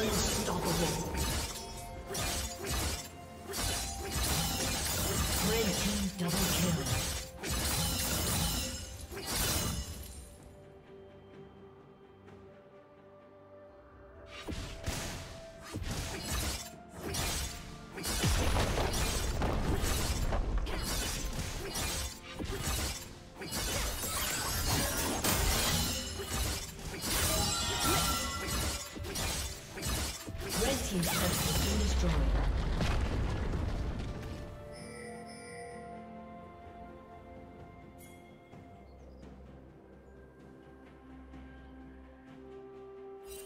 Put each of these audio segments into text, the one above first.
Unstoppable. Red team double kill.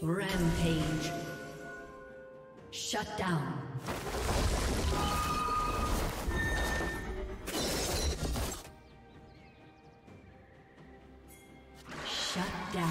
Rampage. Shut down. Shut down.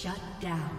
Shut down.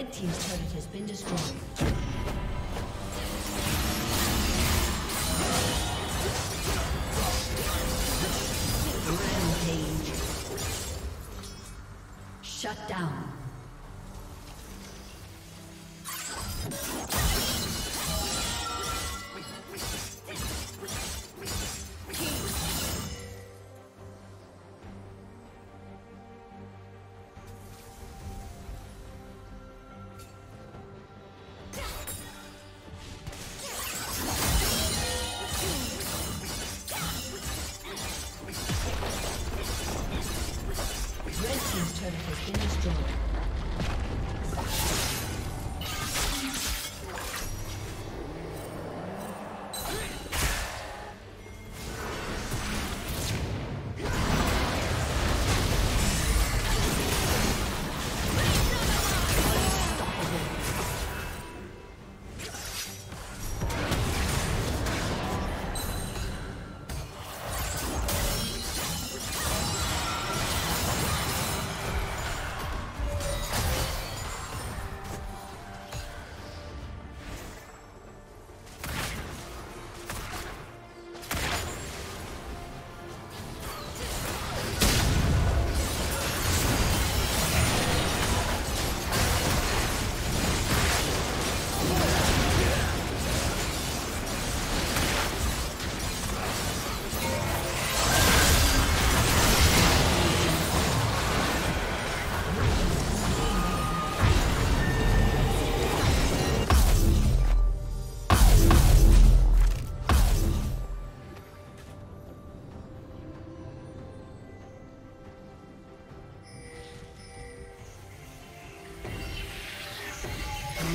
Red team's turret has been destroyed. Rampage. Shut down.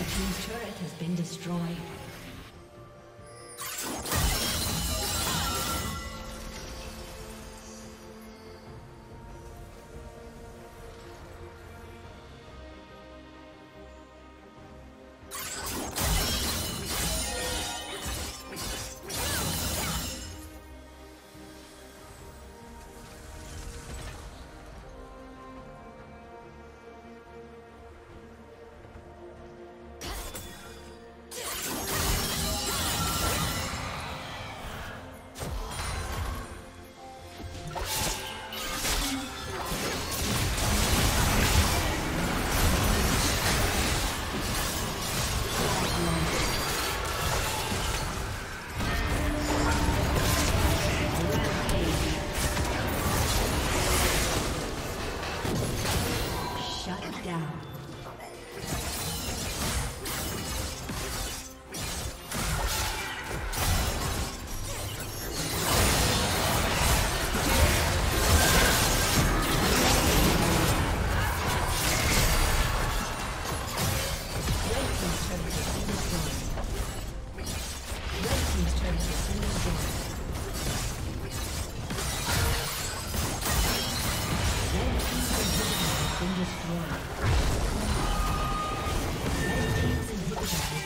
Team's turret has been destroyed.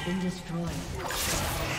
Been destroyed.